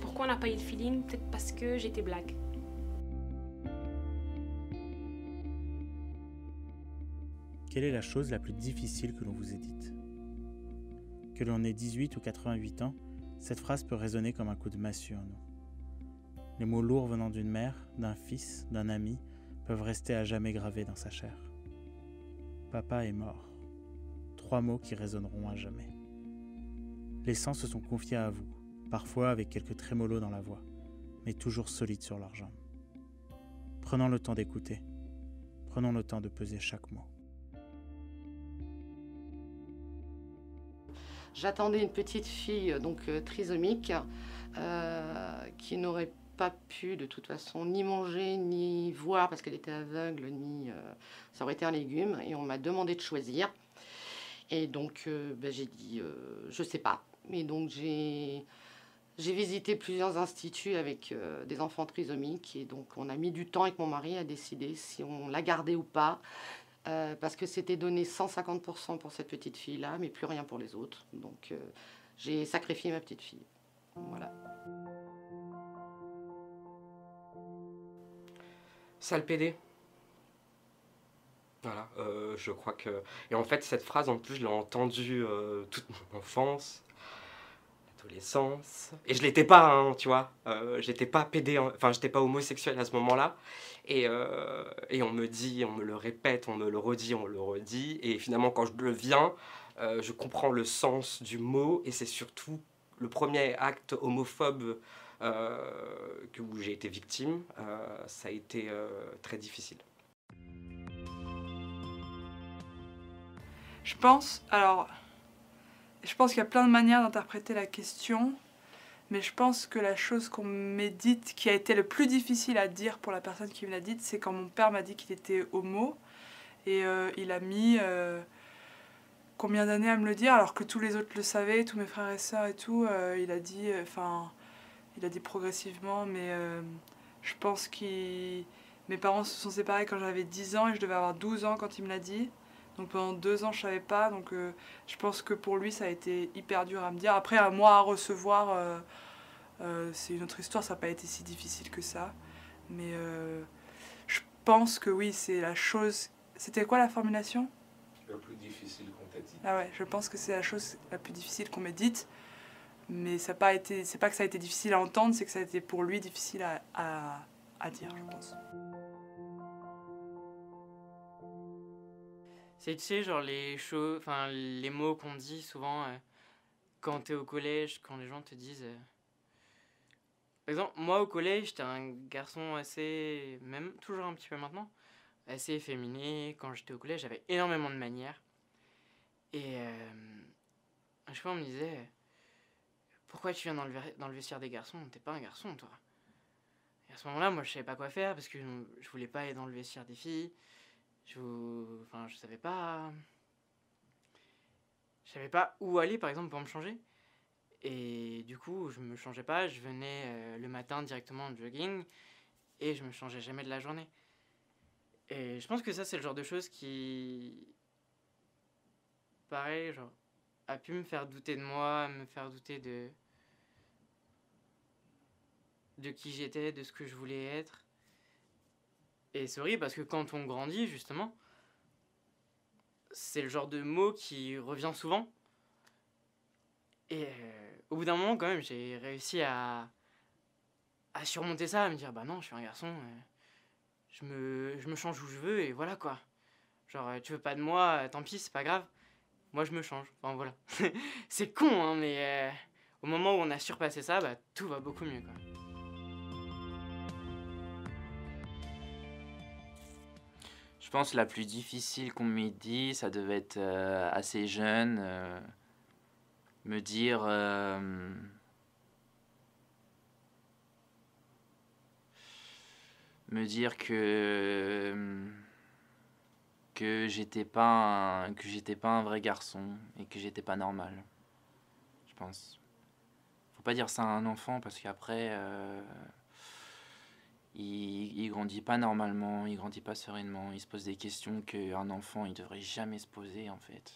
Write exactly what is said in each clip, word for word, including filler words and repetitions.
Pourquoi on n'a pas eu de feeling? Peut-être parce que j'étais black. Quelle est la chose la plus difficile que l'on vous ait dite? Que l'on ait dix-huit ou quatre-vingt-huit ans, cette phrase peut résonner comme un coup de massue en nous. Les mots lourds venant d'une mère, d'un fils, d'un ami peuvent rester à jamais gravés dans sa chair. Papa est mort. Trois mots qui résonneront à jamais. Les sangs se sont confiés à vous, parfois avec quelques trémolos dans la voix, mais toujours solides sur leurs jambes. Prenons le temps d'écouter. Prenons le temps de peser chaque mot. J'attendais une petite fille donc trisomique euh, qui n'aurait pas pu de toute façon ni manger ni voir parce qu'elle était aveugle, ni euh, ça aurait été un légume. Et on m'a demandé de choisir. Et donc euh, ben, j'ai dit euh, je sais pas. Et donc j'ai j'ai visité plusieurs instituts avec euh, des enfants trisomiques. Et donc on a mis du temps avec mon mari à décider si on la gardait ou pas. Euh, parce que c'était donné cent cinquante pour cent pour cette petite fille-là, mais plus rien pour les autres. Donc euh, j'ai sacrifié ma petite fille. Voilà. Sale pédé. Voilà, euh, je crois que... Et en fait, cette phrase, en plus, je l'ai entendue euh, toute mon enfance, l'adolescence. Et je l'étais pas, hein, tu vois. Euh, j'étais pas pédé, enfin, j'étais pas homosexuel à ce moment-là. Et, euh, et on me dit, on me le répète, on me le redit, on le redit. Et finalement, quand je le viens, euh, je comprends le sens du mot. Et c'est surtout le premier acte homophobe euh, que, où j'ai été victime. Euh, ça a été euh, très difficile. Je pense, alors, je pense qu'il y a plein de manières d'interpréter la question. Mais je pense que la chose qu'on médite, qui a été le plus difficile à dire pour la personne qui me l'a dite, c'est quand mon père m'a dit qu'il était homo. Et euh, il a mis euh, combien d'années à me le dire, alors que tous les autres le savaient, tous mes frères et sœurs et tout. Euh, il a dit, enfin, euh, il a dit progressivement, mais euh, je pense que mes parents se sont séparés quand j'avais dix ans et je devais avoir douze ans quand il me l'a dit. Donc pendant deux ans, je savais pas, donc euh, je pense que pour lui, ça a été hyper dur à me dire. Après, à moi, à recevoir, euh, euh, c'est une autre histoire, ça n'a pas été si difficile que ça. Mais euh, je pense que oui, c'est la chose... C'était quoi la formulation? La plus difficile qu'on t'a dit. Ah ouais, je pense que c'est la chose la plus difficile qu'on m'ait dite. Mais ça n'a pas été... c'est pas que ça a été difficile à entendre, c'est que ça a été pour lui difficile à, à, à dire, je pense. C'est, tu sais, genre les choses, enfin les mots qu'on dit souvent euh, quand t'es au collège, quand les gens te disent... Euh... Par exemple, moi au collège, j'étais un garçon assez, même toujours un petit peu maintenant, assez efféminé. Quand j'étais au collège, j'avais énormément de manières. Et euh, je sais pas, on me disait, euh, pourquoi tu viens dans le, dans le vestiaire des garçons? T'es pas un garçon, toi. Et à ce moment-là, moi, je savais pas quoi faire parce que je voulais pas aller dans le vestiaire des filles. Je, enfin, je savais pas, je savais pas où aller par exemple pour me changer, et du coup je me changeais pas, je venais euh, le matin directement en jogging et je me changeais jamais de la journée. Et je pense que ça c'est le genre de choses qui, pareil, genre, a pu me faire douter de moi, me faire douter de, de qui j'étais, de ce que je voulais être. Et c'est horrible parce que quand on grandit, justement, c'est le genre de mot qui revient souvent. Et euh, au bout d'un moment, quand même, j'ai réussi à, à surmonter ça, à me dire « Bah non, je suis un garçon, euh, je, me, je me change où je veux et voilà quoi. » Genre, tu veux pas de moi, tant pis, c'est pas grave, moi je me change. Enfin voilà. C'est con, hein, mais euh, au moment où on a surpassé ça, bah, tout va beaucoup mieux, quoi. Je pense que la plus difficile qu'on m'ait dit, ça devait être euh, assez jeune, euh, me dire euh, me dire que que j'étais pas un, que j'étais pas un vrai garçon et que j'étais pas normal. Je pense. Faut pas dire ça à un enfant parce qu'après. Euh, Il, il grandit pas normalement, il grandit pas sereinement, il se pose des questions qu'un enfant il devrait jamais se poser en fait.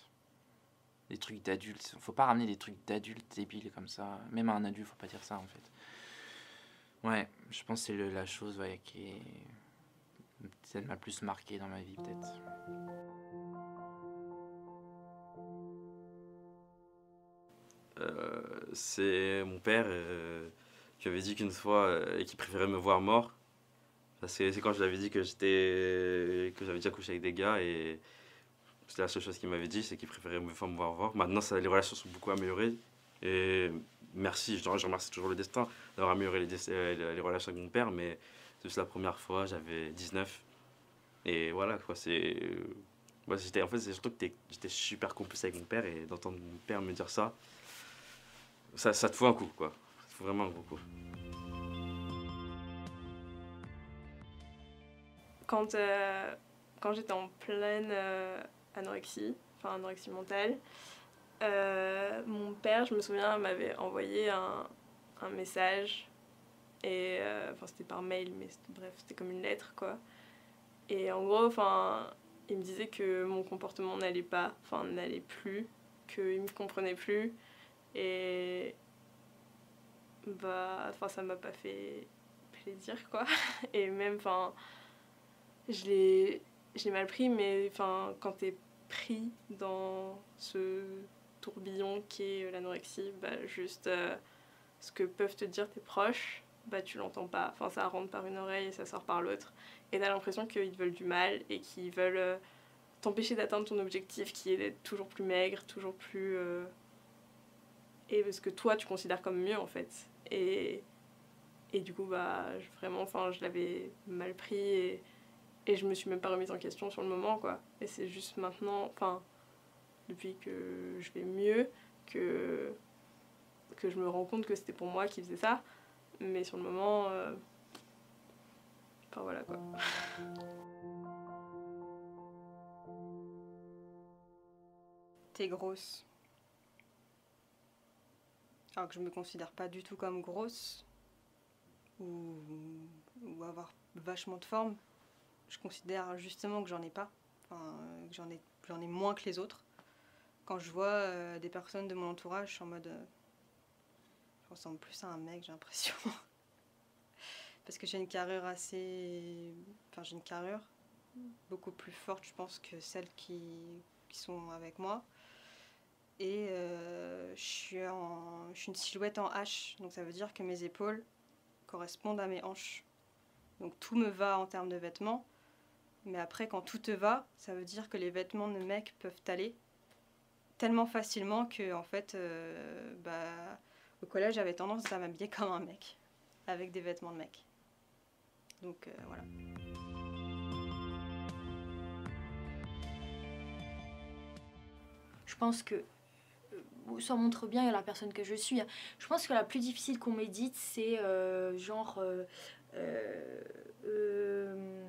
des trucs d'adultes. Faut pas ramener des trucs d'adultes débiles comme ça. Même à un adulte, faut pas dire ça en fait. Ouais, je pense que c'est la chose ouais, qui est... celle m'a plus marquée dans ma vie peut-être. Euh, c'est mon père euh, qui avait dit qu'une fois euh, qu'il préférait me voir mort. C'est quand je l'avais dit que j'étais que j'avais déjà couché avec des gars et c'était la seule chose qu'il m'avait dit, c'est qu'il préférait me faire me voir voir. Maintenant, ça, les relations sont beaucoup améliorées et merci, je remercie toujours le destin d'avoir amélioré les, les relations avec mon père, mais c'est juste la première fois, j'avais dix-neuf et voilà quoi, c'est... Ouais, en fait, c'est surtout que j'étais super complice avec mon père et d'entendre mon père me dire ça, ça, ça te fout un coup quoi, ça te fout vraiment un gros coup. Quand, euh, quand j'étais en pleine euh, anorexie, enfin anorexie mentale, euh, mon père, je me souviens, m'avait envoyé un, un message. Et, euh, enfin, c'était par mail, mais bref, c'était comme une lettre, quoi. Et en gros, enfin, il me disait que mon comportement n'allait pas, enfin, n'allait plus, qu'il me comprenait plus. Et bah, enfin, ça m'a pas fait plaisir, quoi. Et même, enfin... Je l'ai mal pris, mais enfin, quand t'es pris dans ce tourbillon qu'est l'anorexie, bah, juste euh, ce que peuvent te dire tes proches, bah, tu l'entends pas. Enfin, ça rentre par une oreille et ça sort par l'autre. Et t'as l'impression qu'ils te veulent du mal et qu'ils veulent euh, t'empêcher d'atteindre ton objectif qui est d'être toujours plus maigre, toujours plus... Euh... Et ce que toi, tu considères comme mieux, en fait. Et, et du coup, bah, vraiment, enfin, je l'avais mal pris et... Et je me suis même pas remise en question sur le moment, quoi. Et c'est juste maintenant, enfin, depuis que je vais mieux, que, que je me rends compte que c'était pour moi qui faisait ça. Mais sur le moment, euh, enfin voilà, quoi. T'es grosse. Alors que je me considère pas du tout comme grosse, ou, ou avoir vachement de forme. Je considère justement que j'en ai pas, enfin, que j'en ai, j'en ai moins que les autres. Quand je vois euh, des personnes de mon entourage, je suis en mode... Euh, je ressemble plus à un mec, j'ai l'impression. Parce que j'ai une carrure assez... Enfin, j'ai une carrure beaucoup plus forte, je pense, que celles qui, qui sont avec moi. Et euh, je suis en, je suis une silhouette en H, donc ça veut dire que mes épaules correspondent à mes hanches. Donc tout me va en termes de vêtements. Mais après, quand tout te va, ça veut dire que les vêtements de mecs peuvent t'aller tellement facilement que, en fait, euh, bah, au collège, j'avais tendance à m'habiller comme un mec, avec des vêtements de mec. Donc, euh, voilà. Je pense que, ça montre bien la personne que je suis. Je pense que la plus difficile qu'on médite, c'est euh, genre... Euh, euh, euh,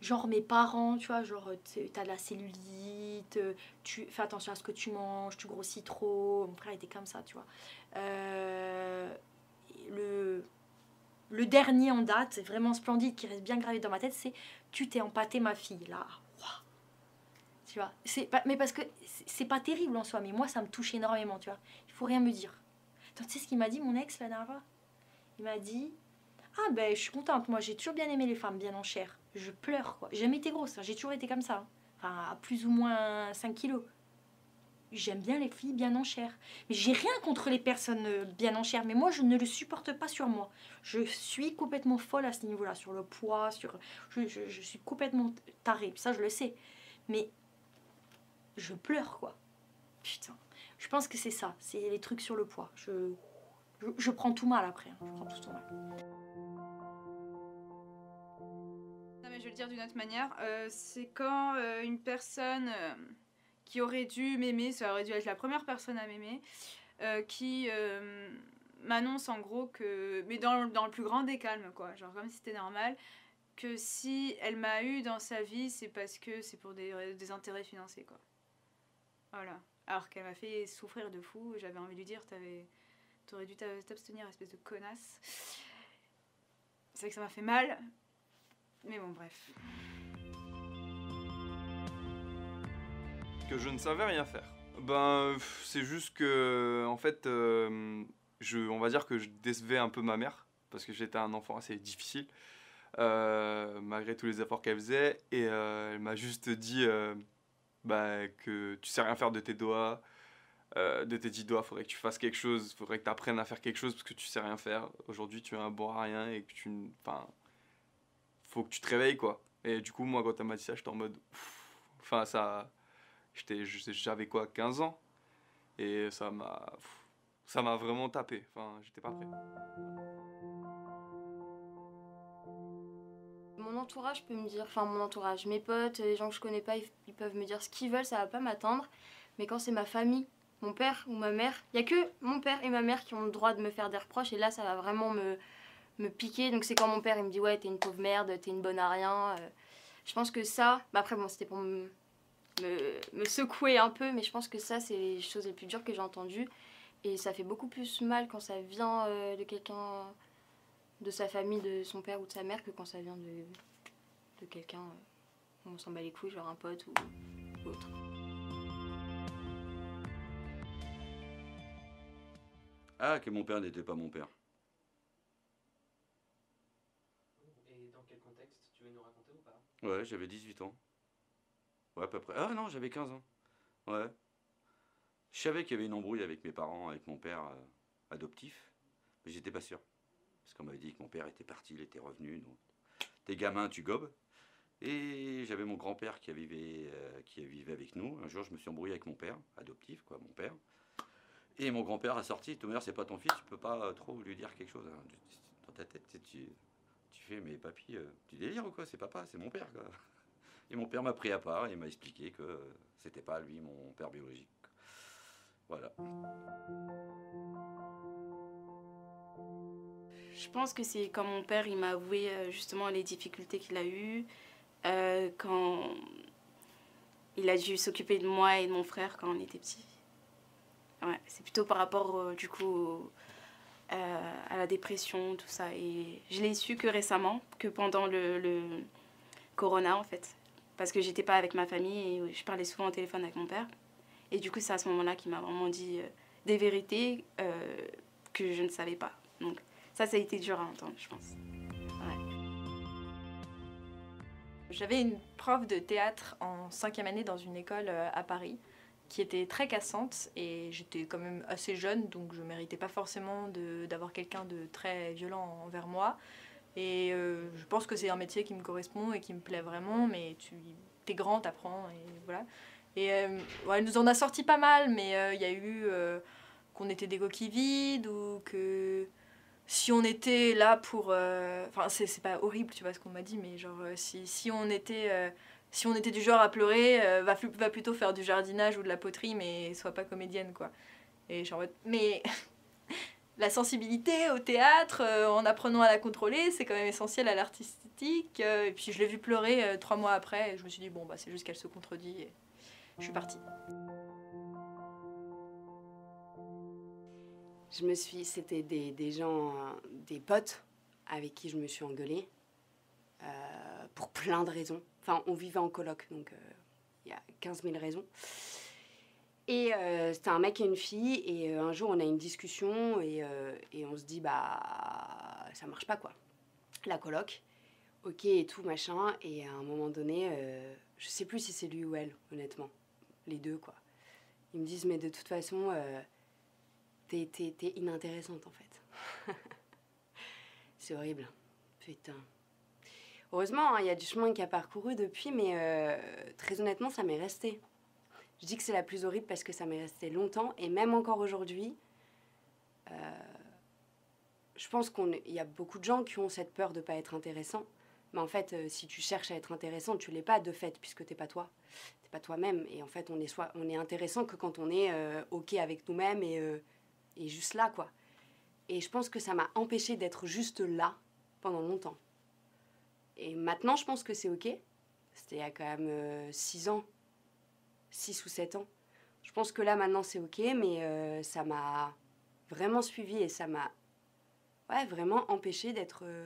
genre mes parents, tu vois, genre t'as de la cellulite, tu fais attention à ce que tu manges, tu grossis trop, mon frère était comme ça, tu vois. Euh, le, le dernier en date, c'est vraiment splendide, qui reste bien gravé dans ma tête, c'est tu t'es empâté ma fille, là, waouh, tu vois. Mais parce que c'est pas terrible en soi, mais moi ça me touche énormément, tu vois, il faut rien me dire. Donc, tu sais ce qu'il m'a dit mon ex la dernière fois? Il m'a dit... Ah ben je suis contente, moi j'ai toujours bien aimé les femmes bien en chair, je pleure quoi, j'ai jamais été grosse, hein. J'ai toujours été comme ça, hein. Enfin, à plus ou moins cinq kilos. J'aime bien les filles bien en chair, mais j'ai rien contre les personnes bien en chair, mais moi je ne le supporte pas sur moi, je suis complètement folle à ce niveau là, sur le poids, sur... je, je, je suis complètement tarée, ça je le sais, mais je pleure quoi, putain, je pense que c'est ça, c'est les trucs sur le poids, je, je, je prends tout mal après, hein. Je prends tout, tout mal. Je vais le dire d'une autre manière, euh, c'est quand euh, une personne euh, qui aurait dû m'aimer, ça aurait dû être la première personne à m'aimer, euh, qui euh, m'annonce en gros que, mais dans, dans le plus grand des calmes quoi, genre comme si c'était normal, que si elle m'a eu dans sa vie, c'est parce que c'est pour des, des intérêts financiers quoi. Voilà, alors qu'elle m'a fait souffrir de fou, j'avais envie de lui dire t'aurais dû t'abstenir, espèce de connasse. C'est vrai que ça m'a fait mal. Mais bon, bref. Que je ne savais rien faire. Ben, c'est juste que, en fait, euh, je, on va dire que je décevais un peu ma mère, parce que j'étais un enfant assez difficile, euh, malgré tous les efforts qu'elle faisait, et euh, elle m'a juste dit euh, bah, que tu sais rien faire de tes doigts, euh, de tes dix doigts, faudrait que tu fasses quelque chose, faudrait que tu apprennes à faire quelque chose, parce que tu sais rien faire. Aujourd'hui, tu es un bon à rien, et que tu, enfin, faut que tu te réveilles, quoi. Et du coup, moi, quand elle m'a dit ça, j'étais en mode, enfin, ça... J'avais quoi, quinze ans, et ça m'a ça m'a vraiment tapé, enfin, j'étais pas prêt. Mon entourage peut me dire, enfin mon entourage, mes potes, les gens que je connais pas, ils, ils peuvent me dire ce qu'ils veulent, ça va pas m'atteindre, mais quand c'est ma famille, mon père ou ma mère, il y a que mon père et ma mère qui ont le droit de me faire des reproches, et là ça va vraiment me, me piquer, donc c'est quand mon père il me dit ouais t'es une pauvre merde, t'es une bonne à rien, euh, je pense que ça, bah après bon c'était pour me... Me, me secouer un peu, mais je pense que ça c'est les choses les plus dures que j'ai entendues, et ça fait beaucoup plus mal quand ça vient euh, de quelqu'un de sa famille, de son père ou de sa mère, que quand ça vient de, de quelqu'un euh, où on s'en bat les couilles, genre un pote ou, ou autre. Ah, que mon père n'était pas mon père. Et dans quel contexte? Tu veux nous raconter ou pas? Ouais, j'avais dix-huit ans. Ouais, à peu près. Ah non, j'avais quinze ans. Ouais. Je savais qu'il y avait une embrouille avec mes parents, avec mon père euh, adoptif, mais j'étais pas sûr. Parce qu'on m'avait dit que mon père était parti, il était revenu, donc t'es gamin, tu gobes. Et j'avais mon grand-père qui vivait, euh, qui vivait avec nous. Un jour, je me suis embrouillé avec mon père, adoptif, quoi, mon père. Et mon grand-père a sorti, tout c'est pas ton fils, tu peux pas trop lui dire quelque chose. Hein. Dans ta tête, tu, tu fais, mais papy, euh, tu délires ou quoi? C'est papa, c'est mon père, quoi. Et mon père m'a pris à part et m'a expliqué que c'était pas lui mon père biologique. Voilà. Je pense que c'est quand mon père il m'a avoué justement les difficultés qu'il a eues, euh, quand il a dû s'occuper de moi et de mon frère quand on était petits. Ouais, c'est plutôt par rapport euh, du coup euh, à la dépression, tout ça. Et je l'ai su que récemment, que pendant le, le Corona en fait. Parce que j'étais pas avec ma famille et je parlais souvent au téléphone avec mon père. Et du coup, c'est à ce moment-là qu'il m'a vraiment dit euh, des vérités euh, que je ne savais pas. Donc ça, ça a été dur à entendre, je pense. Ouais. J'avais une prof de théâtre en cinquième année dans une école à Paris qui était très cassante, et j'étais quand même assez jeune, donc je méritais pas forcément d'avoir quelqu'un de très violent envers moi. Et euh, je pense que c'est un métier qui me correspond et qui me plaît vraiment, mais tu es grand, t'apprends, et voilà. Et euh, ouais, elle nous en a sorti pas mal, mais il euh, y a eu euh, qu'on était des coquilles vides, ou que si on était là pour... Enfin, euh, c'est pas horrible, tu vois, ce qu'on m'a dit, mais genre, si, si, on était, euh, si on était du genre à pleurer, euh, va, va plutôt faire du jardinage ou de la poterie, mais sois pas comédienne, quoi. Et genre, mais... La sensibilité au théâtre, euh, en apprenant à la contrôler, c'est quand même essentiel à l'artistique. Euh, et puis je l'ai vue pleurer euh, trois mois après, et je me suis dit, bon, bah, c'est juste qu'elle se contredit, et je suis partie. Je me suis... C'était des, des gens, euh, des potes, avec qui je me suis engueulée, euh, pour plein de raisons. Enfin, on vivait en coloc, donc il euh, y a quinze mille raisons. Et euh, c'était un mec et une fille, et euh, un jour on a une discussion, et, euh, et on se dit bah ça marche pas, quoi, la coloc, ok et tout machin, et à un moment donné, euh, je sais plus si c'est lui ou elle, honnêtement, les deux, quoi. Ils me disent mais de toute façon euh, t'es t'es inintéressante en fait. C'est horrible, putain. Heureusement il y a du chemin qui a parcouru depuis, mais euh, très honnêtement ça m'est resté. Je dis que c'est la plus horrible parce que ça m'est resté longtemps, et même encore aujourd'hui, euh, je pense qu'il y a beaucoup de gens qui ont cette peur de ne pas être intéressant. Mais en fait, euh, si tu cherches à être intéressant, tu ne l'es pas de fait, puisque tu n'es pas toi. Tu n'es pas toi-même. Et en fait, on est, soit, on est intéressant que quand on est euh, OK avec nous-mêmes et, euh, et juste là, quoi. Et je pense que ça m'a empêchée d'être juste là pendant longtemps. Et maintenant, je pense que c'est OK. C'était il y a quand même euh, six ans. six ou sept ans. Je pense que là, maintenant, c'est OK, mais euh, ça m'a vraiment suivi, et ça m'a ouais, vraiment empêché d'être euh,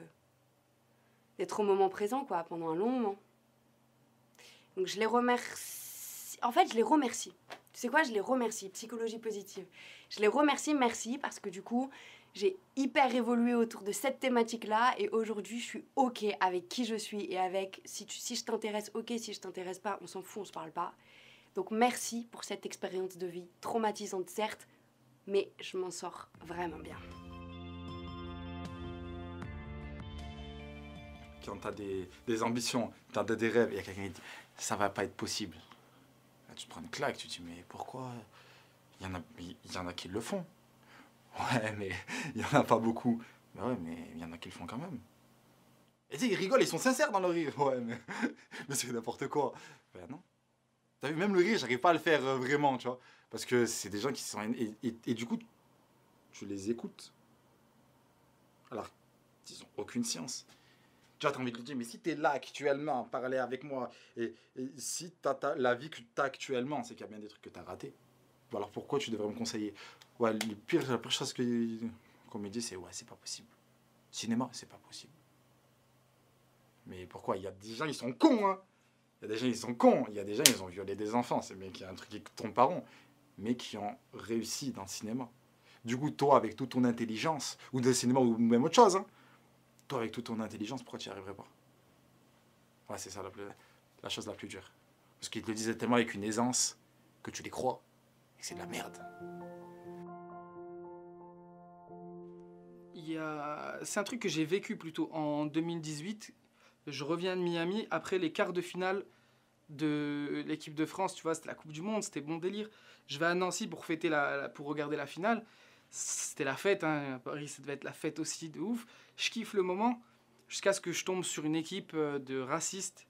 d'être au moment présent, quoi, pendant un long moment. Donc, je les remercie... En fait, je les remercie. Tu sais quoi, je les remercie, psychologie positive. Je les remercie, merci, parce que du coup, j'ai hyper évolué autour de cette thématique-là et aujourd'hui, je suis OK avec qui je suis et avec si, tu, si je t'intéresse, OK, si je t'intéresse pas, on s'en fout, on se parle pas. Donc merci pour cette expérience de vie, traumatisante certes, mais je m'en sors vraiment bien. Quand tu as des, des ambitions, tu as des rêves, il y a quelqu'un qui dit « ça va pas être possible ». Là, tu te prends une claque, tu te dis « mais pourquoi ?» Il y en a, il y en a qui le font. Ouais, mais il y en a pas beaucoup. Bah ouais, mais il y en a qui le font quand même. Et tu sais, ils rigolent, ils sont sincères dans leur rire. Ouais, mais, mais c'est n'importe quoi. Bah non. T'as vu, même le rire, j'arrive pas à le faire euh, vraiment, tu vois. Parce que c'est des gens qui sont... Et, et, et du coup, tu les écoutes. Alors, ils ont aucune science. Tu vois, t'as envie de lui dire, mais si t'es là actuellement, parler avec moi, et, et si t'as la vie que t'as actuellement, c'est qu'il y a bien des trucs que t'as ratés. Alors pourquoi tu devrais me conseiller? Ouais, les pires, la pire chose qu'on me dit, c'est ouais, c'est pas possible. Cinéma, c'est pas possible. Mais pourquoi? Il y a des gens, ils sont cons, hein. Il y a des gens, ils sont cons. Il y a des gens, ils ont violé des enfants. C'est bien qu'il y a un truc qui tombe par rond. Mais qui ont réussi dans le cinéma. Du coup, toi, avec toute ton intelligence, ou dans le cinéma, ou même autre chose, hein, toi, avec toute ton intelligence, pourquoi tu n'y arriverais pas? Ouais, c'est ça la, plus, la chose la plus dure. Parce qu'ils te le disaient tellement avec une aisance que tu les crois. C'est de la merde. A... C'est un truc que j'ai vécu plutôt. En deux mille dix-huit, je reviens de Miami après les quarts de finale de l'équipe de France. Tu vois, c'était la Coupe du Monde, c'était bon délire. Je vais à Nancy pour fêter la... pour regarder la finale. C'était la fête, hein. À Paris, ça devait être la fête aussi, de ouf. Je kiffe le moment jusqu'à ce que je tombe sur une équipe de racistes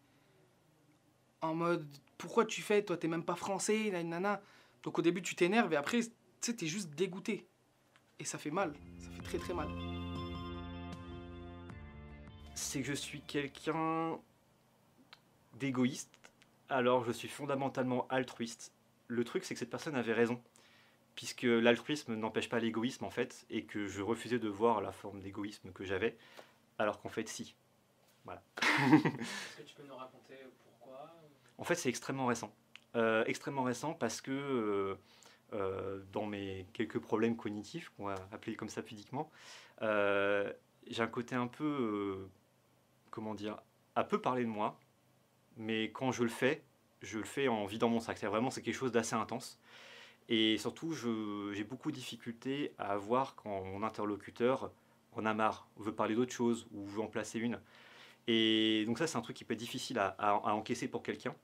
en mode « Pourquoi tu fais? Toi, t'es même pas français, nanana ». Donc au début, tu t'énerves et après, tu sais, t'es juste dégoûté. Et ça fait mal, ça fait très très mal. C'est que je suis quelqu'un d'égoïste, alors je suis fondamentalement altruiste. Le truc, c'est que cette personne avait raison, puisque l'altruisme n'empêche pas l'égoïsme en fait, et que je refusais de voir la forme d'égoïsme que j'avais, alors qu'en fait, si. Voilà. Est-ce que tu peux nous raconter pourquoi? En fait, c'est extrêmement récent. Euh, extrêmement récent parce que euh, euh, dans mes quelques problèmes cognitifs, qu'on va appeler comme ça pudiquement, euh, j'ai un côté un peu, euh, comment dire, à peu parler de moi, mais quand je le fais, je le fais en vidant mon sac. C'est vraiment, c'est quelque chose d'assez intense. Et surtout, j'ai beaucoup de difficultés à voir quand mon interlocuteur en a marre, veut parler d'autre chose ou veut en placer une. Et donc ça, c'est un truc qui peut être difficile à, à, à encaisser pour quelqu'un.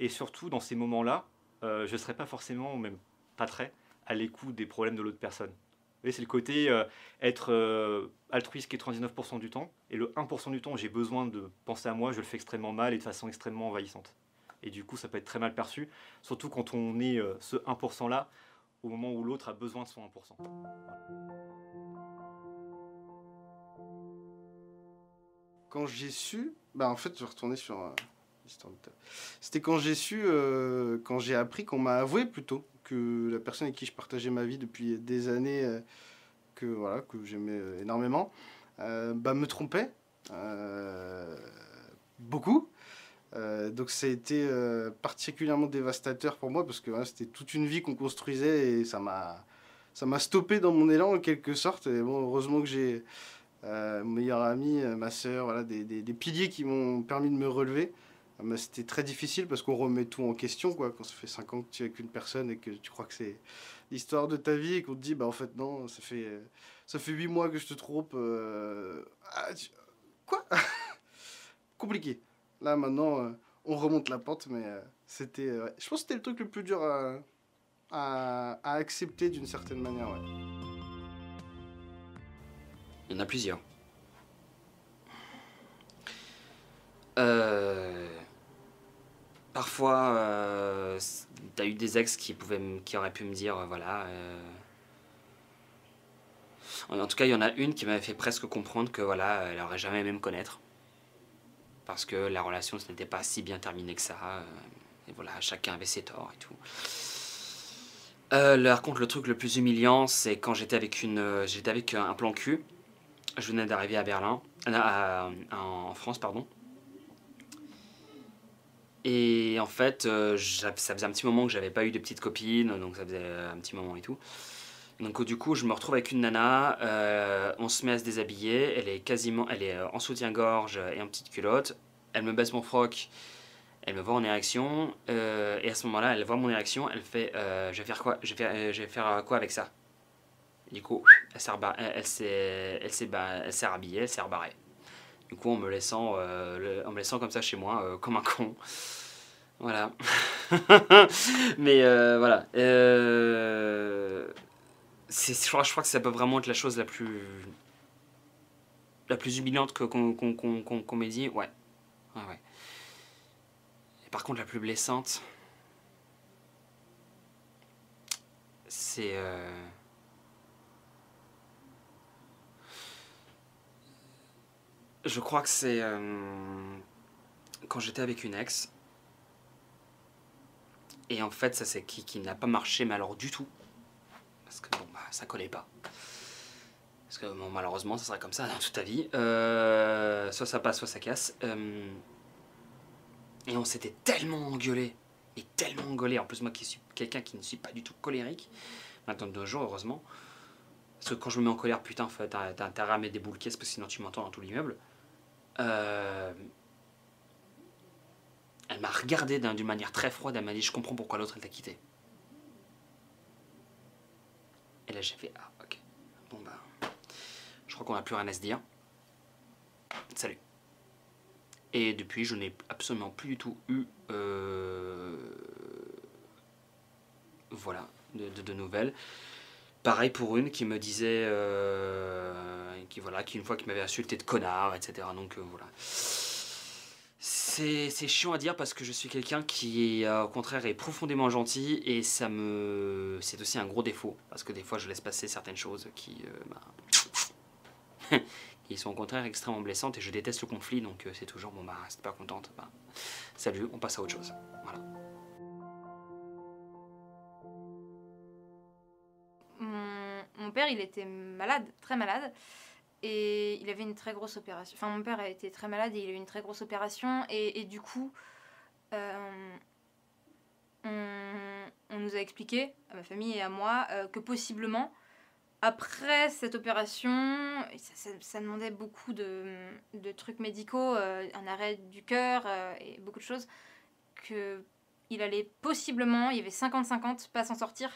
Et surtout, dans ces moments-là, euh, je ne serais pas forcément, ou même pas très, à l'écoute des problèmes de l'autre personne. C'est le côté euh, être euh, altruiste qui est trente-neuf pour cent du temps, et le un pour cent du temps, j'ai besoin de penser à moi, je le fais extrêmement mal et de façon extrêmement envahissante. Et du coup, ça peut être très mal perçu, surtout quand on est euh, ce un pour cent-là, au moment où l'autre a besoin de son un pour cent. Quand j'ai su, bah en fait, je retournais sur... Euh... C'était quand j'ai su, euh, quand j'ai appris, qu'on m'a avoué plutôt que la personne avec qui je partageais ma vie depuis des années, euh, que voilà, que j'aimais énormément, euh, bah, me trompait euh, beaucoup. Euh, donc ça a été euh, particulièrement dévastateur pour moi parce que voilà, c'était toute une vie qu'on construisait et ça m'a, ça m'a stoppé dans mon élan en quelque sorte. Et bon, heureusement que j'ai euh, mon meilleur ami, ma sœur, voilà, des, des, des piliers qui m'ont permis de me relever. C'était très difficile parce qu'on remet tout en question, quoi. Quand ça fait cinq ans que tu es avec une personne et que tu crois que c'est l'histoire de ta vie et qu'on te dit, bah en fait, non, ça fait, ça fait huit mois que je te trompe. Euh... Ah, tu... Quoi? Compliqué. Là, maintenant, on remonte la pente, mais c'était... Ouais. Je pense que c'était le truc le plus dur à, à... à accepter d'une certaine manière, ouais. Il y en a plusieurs. Euh... Parfois, euh, t'as eu des ex qui, pouvaient qui auraient pu me dire, euh, voilà... Euh... En, en tout cas, il y en a une qui m'avait fait presque comprendre que, voilà, elle n'aurait jamais aimé me connaître. Parce que la relation, ce n'était pas si bien terminée que ça. Euh, et voilà, chacun avait ses torts et tout. Euh, leur contre, le truc le plus humiliant, c'est quand j'étais avec, euh, j'étais avec un plan cul. Je venais d'arriver à Berlin... Euh, à, à, en France, pardon. Et en fait, euh, ça faisait un petit moment que j'avais pas eu de petites copines, donc ça faisait un petit moment et tout. Donc du coup, je me retrouve avec une nana, euh, on se met à se déshabiller, elle est quasiment, elle est en soutien-gorge et en petite culotte, elle me baisse mon froc, elle me voit en érection, euh, et à ce moment-là, elle voit mon érection, elle fait euh, « je vais faire quoi, je vais faire, euh, je vais faire quoi avec ça ?» Du coup, elle s'est rhabillée, elle s'est rebarrée. Du coup, en me laissant, euh, le, en me laissant comme ça chez moi, euh, comme un con. Voilà. Mais euh, voilà. Euh, je, crois, je crois que ça peut vraiment être la chose la plus... la plus humiliante qu'on qu'on, qu'on, qu'on, qu'on m'ait dit. Ouais. Ouais, ouais. Et par contre, la plus blessante... c'est... Euh... je crois que c'est euh, quand j'étais avec une ex, et en fait ça c'est qui, qui n'a pas marché, mais alors du tout, parce que bon, bah, ça collait pas, parce que bon, malheureusement ça sera comme ça dans toute ta vie, euh, soit ça passe, soit ça casse, euh, et on s'était tellement engueulé, et tellement engueulé, en plus moi qui suis quelqu'un qui ne suis pas du tout colérique, maintenant de nos jours heureusement, parce que quand je me mets en colère, putain, t'as intérêt à mettre des boules caisses parce que sinon tu m'entends dans tout l'immeuble. Euh... Elle m'a regardé d'une manière très froide, elle m'a dit « je comprends pourquoi l'autre elle t'a quitté ». Et là j'ai fait « ah ok, bon bah, je crois qu'on n'a plus rien à se dire, salut ». Et depuis je n'ai absolument plus du tout eu, euh... voilà, de, de, de nouvelles. Pareil pour une qui me disait, euh, qui voilà, qui une fois qui m'avait insulté de connard, et cetera. Donc euh, voilà, c'est chiant à dire parce que je suis quelqu'un qui, euh, au contraire, est profondément gentil et ça me, c'est aussi un gros défaut parce que des fois je laisse passer certaines choses qui, euh, bah, qui sont au contraire extrêmement blessantes et je déteste le conflit, donc euh, c'est toujours bon bah, c'est pas contente, bah, salut, on passe à autre chose, voilà. Mon père, il était malade, très malade, et il avait une très grosse opération. Enfin, mon père a été très malade et il a eu une très grosse opération, et, et du coup, euh, on, on nous a expliqué, à ma famille et à moi, euh, que possiblement, après cette opération, ça, ça, ça demandait beaucoup de, de trucs médicaux, euh, un arrêt du cœur euh, et beaucoup de choses, qu'il allait possiblement, il y avait cinquante cinquante, pas s'en sortir.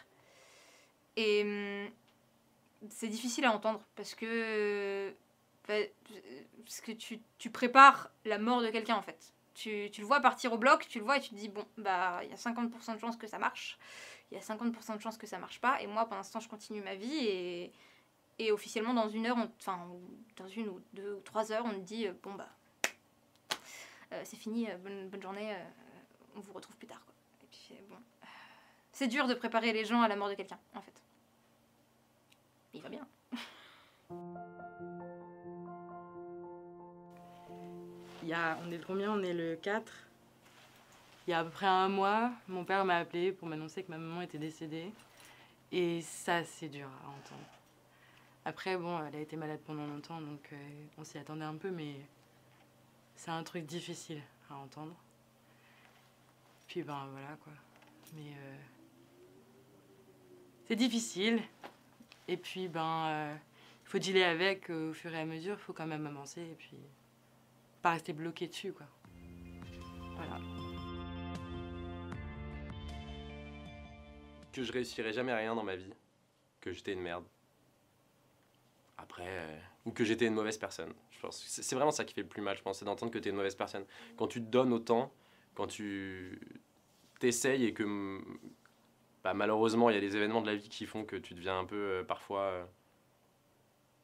Et... c'est difficile à entendre parce que, parce que tu, tu prépares la mort de quelqu'un en fait. Tu, tu le vois partir au bloc, tu le vois et tu te dis bon, bah il y a cinquante pour cent de chances que ça marche, il y a cinquante pour cent de chances que ça marche pas et moi pendant ce temps je continue ma vie et, et officiellement dans une heure, on, enfin dans une ou deux ou trois heures on te dit bon bah euh, c'est fini, euh, bonne, bonne journée, euh, on vous retrouve plus tard quoi. Et puis bon, c'est dur de préparer les gens à la mort de quelqu'un en fait. Il va bien. Il y a, on est le combien? On est le quatre. Il y a à peu près un mois, mon père m'a appelé pour m'annoncer que ma maman était décédée. Et ça, c'est dur à entendre. Après, bon, elle a été malade pendant longtemps, donc euh, on s'y attendait un peu, mais c'est un truc difficile à entendre. Puis ben voilà quoi. Mais euh, c'est difficile. Et puis, ben, euh, faut dealer avec euh, au fur et à mesure, faut quand même avancer et puis pas rester bloqué dessus, quoi. Voilà. Que je réussirais jamais à rien dans ma vie, que j'étais une merde. Après, euh, ou que j'étais une mauvaise personne. Je pense, c'est vraiment ça qui fait le plus mal, je pense, c'est d'entendre que t'es une mauvaise personne. Quand tu te donnes autant, quand tu t'essayes et que... bah, malheureusement, il y a des événements de la vie qui font que tu deviens un peu, euh, parfois, euh,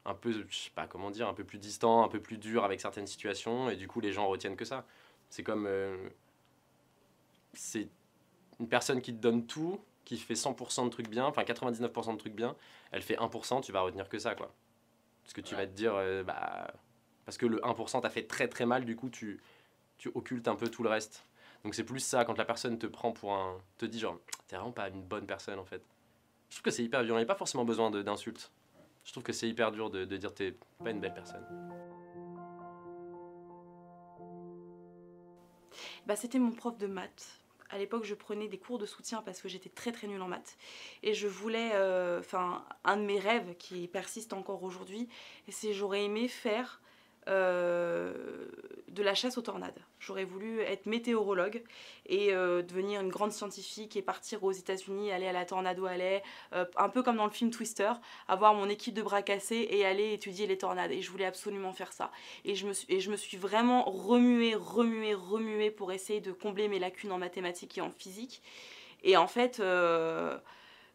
un peu, je sais pas comment dire, un peu plus distant, un peu plus dur avec certaines situations, et du coup, les gens retiennent que ça. C'est comme, euh, c'est une personne qui te donne tout, qui fait cent pour cent de trucs bien, enfin quatre-vingt-dix-neuf pour cent de trucs bien, elle fait un pour cent, tu vas retenir que ça, quoi. Parce que tu ouais. vas te dire, euh, bah, parce que le un pour cent t'a fait très très mal, du coup, tu, tu occultes un peu tout le reste. Donc c'est plus ça, quand la personne te prend pour un... te dit genre, t'es vraiment pas une bonne personne en fait. Je trouve que c'est hyper dur, il n'y a pas forcément besoin d'insultes. Je trouve que c'est hyper dur de, de dire t'es pas une belle personne. bah, c'était mon prof de maths. À l'époque, je prenais des cours de soutien parce que j'étais très très nulle en maths. Et je voulais, enfin, euh, un de mes rêves qui persiste encore aujourd'hui, c'est j'aurais aimé faire euh, de la chasse aux tornades. J'aurais voulu être météorologue et euh, devenir une grande scientifique et partir aux États-Unis, aller à la Tornado Alley, euh, un peu comme dans le film Twister, avoir mon équipe de bras cassés et aller étudier les tornades. Et je voulais absolument faire ça. Et je me suis, et je me suis vraiment remuée, remuée, remuée pour essayer de combler mes lacunes en mathématiques et en physique. Et en fait... Euh,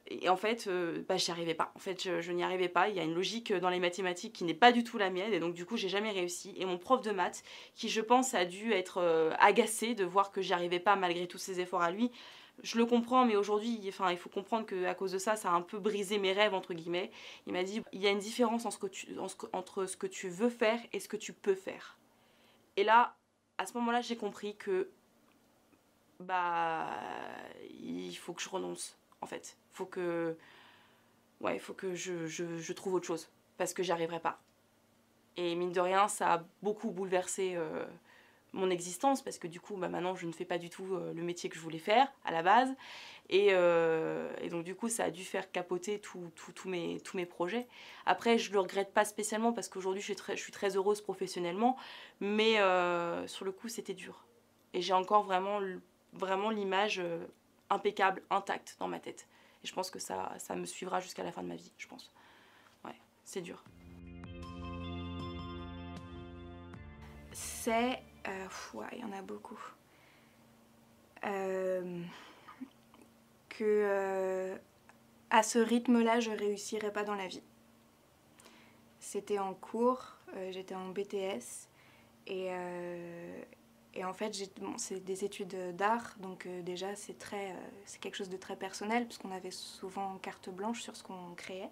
Et en fait, euh, bah, j'y arrivais pas. En fait, je, je n'y arrivais pas. Il y a une logique dans les mathématiques qui n'est pas du tout la mienne. Et donc, du coup, j'ai jamais réussi. Et mon prof de maths, qui, je pense, a dû être euh, agacé de voir que j'y arrivais pas malgré tous ses efforts à lui. Je le comprends, mais aujourd'hui, enfin, il faut comprendre qu'à cause de ça, ça a un peu brisé mes rêves, entre guillemets. Il m'a dit, il y a une différence en ce que tu, en ce, entre ce que tu veux faire et ce que tu peux faire. Et là, à ce moment-là, j'ai compris que... Bah... Il faut que je renonce. En fait, faut que, ouais, faut que je, je, je trouve autre chose parce que j'y arriverai pas. Et mine de rien, ça a beaucoup bouleversé euh, mon existence parce que du coup, bah, maintenant, je ne fais pas du tout euh, le métier que je voulais faire à la base. Et, euh, et donc du coup, ça a dû faire capoter tout, tout, tout mes, tous mes projets. Après, je le regrette pas spécialement parce qu'aujourd'hui, je suis très, je suis très heureuse professionnellement, mais euh, sur le coup, c'était dur. Et j'ai encore vraiment, vraiment l'image Euh, impeccable, intact dans ma tête. Et je pense que ça, ça me suivra jusqu'à la fin de ma vie, je pense. Ouais, c'est dur. C'est... Euh, ouais, il y en a beaucoup. Euh, que... Euh, à ce rythme-là, je réussirais pas dans la vie. C'était en cours, euh, j'étais en B T S, et... Euh, Et en fait, bon, c'est des études d'art, donc euh, déjà c'est très, euh, c'est quelque chose de très personnel, puisqu'on avait souvent carte blanche sur ce qu'on créait.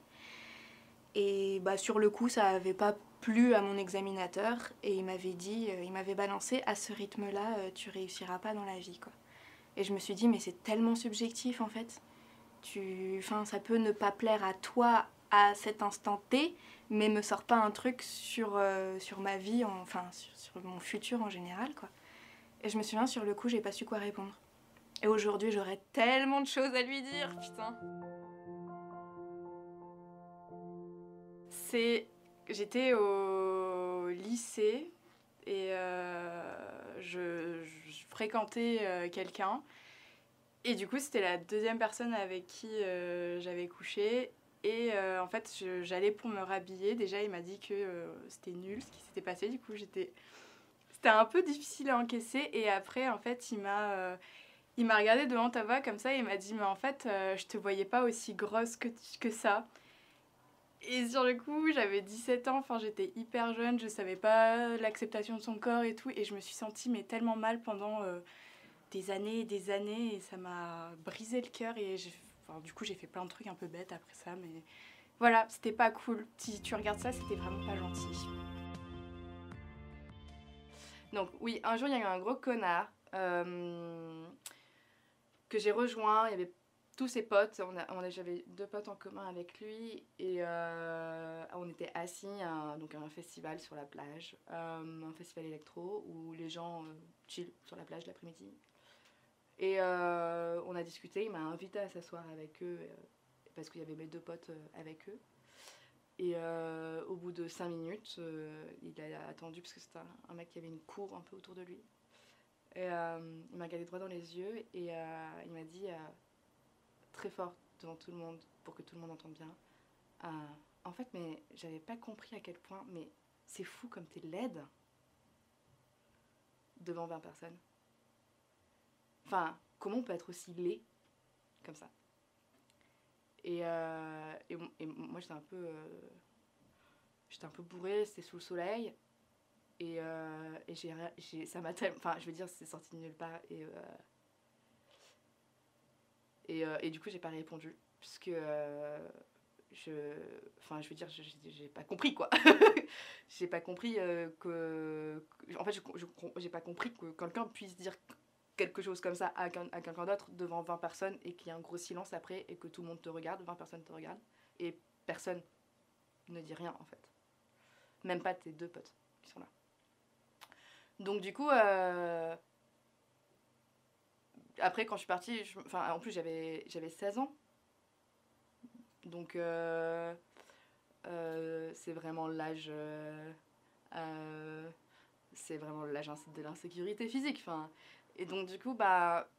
Et bah, sur le coup, ça n'avait pas plu à mon examinateur, et il m'avait dit, euh, il m'avait balancé, à ce rythme-là, euh, tu réussiras pas dans la vie, quoi. Et je me suis dit, mais c'est tellement subjectif, en fait. Tu... Enfin, ça peut ne pas plaire à toi à cet instant T, mais me sort pas un truc sur, euh, sur ma vie, en... enfin, sur, sur mon futur en général, quoi. Et je me souviens, sur le coup, j'ai pas su quoi répondre. Et aujourd'hui, j'aurais tellement de choses à lui dire, putain. C'est... J'étais au lycée et euh, je, je fréquentais euh, quelqu'un. Et du coup, c'était la deuxième personne avec qui euh, j'avais couché. Et euh, en fait, j'allais pour me rhabiller. Déjà, il m'a dit que euh, c'était nul ce qui s'était passé. Du coup, j'étais... C'était un peu difficile à encaisser et après en fait il m'a euh, il m'a regardé devant ta voix comme ça et il m'a dit mais en fait euh, je te voyais pas aussi grosse que, que ça. Et sur le coup j'avais dix-sept ans, enfin j'étais hyper jeune, je savais pas l'acceptation de son corps et tout et je me suis sentie mais tellement mal pendant euh, des années et des années et ça m'a brisé le cœur et enfin, du coup j'ai fait plein de trucs un peu bêtes après ça mais voilà c'était pas cool. Si tu regardes ça c'était vraiment pas gentil. Donc oui, un jour il y a eu un gros connard euh, que j'ai rejoint, il y avait tous ses potes, on a, on a, j'avais deux potes en commun avec lui et euh, on était assis à un, donc à un festival sur la plage, euh, un festival électro où les gens euh, chill sur la plage l'après-midi et euh, on a discuté, il m'a invité à s'asseoir avec eux euh, parce qu'il y avait mes deux potes euh, avec eux. Et euh, au bout de cinq minutes, euh, il a attendu parce que c'était un, un mec qui avait une cour un peu autour de lui. Et, euh, il m'a regardé droit dans les yeux et euh, il m'a dit euh, très fort devant tout le monde, pour que tout le monde entende bien. Euh, en fait, mais j'avais pas compris à quel point, mais c'est fou comme t'es laide devant vingt personnes. Enfin, comment on peut être aussi laid comme ça ? Et, euh, et, et moi j'étais un peu euh, j'étais un peu bourrée, c'était sous le soleil et, euh, et j'ai, j'ai, ça m'a tellement, enfin je veux dire c'est sorti de nulle part et, euh, et, euh, et du coup j'ai pas répondu parce que euh, je, enfin je veux dire j'ai pas compris quoi. J'ai pas compris euh, que, en fait j'ai pas compris que quelqu'un puisse dire quelque chose comme ça à quelqu'un d'autre devant vingt personnes et qu'il y a un gros silence après et que tout le monde te regarde, vingt personnes te regardent et personne ne dit rien en fait. Même pas tes deux potes qui sont là. Donc du coup, euh, Après, quand je suis partie, je, enfin, en plus, j'avais seize ans. Donc, euh, euh, c'est vraiment l'âge... Euh, euh, c'est vraiment l'âge de l'insécurité physique. Enfin, et donc, du coup, bah...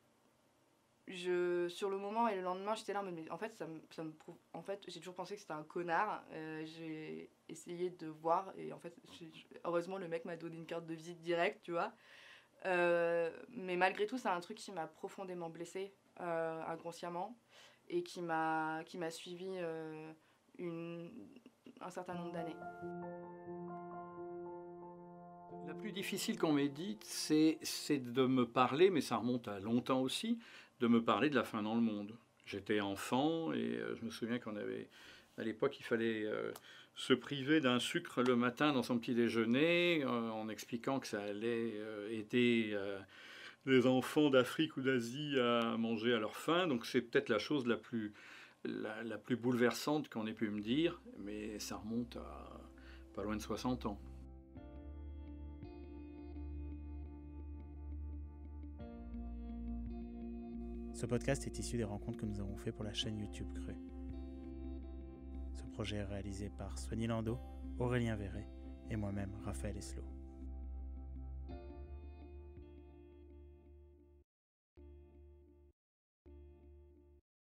Je, sur le moment et le lendemain, j'étais là, mais en fait, ça me, ça me prouve. En fait, j'ai toujours pensé que c'était un connard. Euh, j'ai essayé de voir, et en fait, je, heureusement, le mec m'a donné une carte de visite directe, tu vois. Euh, mais malgré tout, c'est un truc qui m'a profondément blessée, euh, inconsciemment, et qui m'a qui m'a suivie euh, une, un certain nombre d'années. La plus difficile qu'on m'ait dite, c'est de me parler, mais ça remonte à longtemps aussi, de me parler de la faim dans le monde. J'étais enfant et je me souviens qu'on avait, à l'époque, il fallait euh, se priver d'un sucre le matin dans son petit déjeuner, euh, en expliquant que ça allait euh, aider euh, les enfants d'Afrique ou d'Asie à manger à leur faim. Donc c'est peut-être la chose la plus, la, la plus bouleversante qu'on ait pu me dire, mais ça remonte à pas loin de soixante ans. Ce podcast est issu des rencontres que nous avons faites pour la chaîne YouTube C R U. Ce projet est réalisé par Soigny Landau, Aurélien Verret et moi-même, Raphaël Eslo.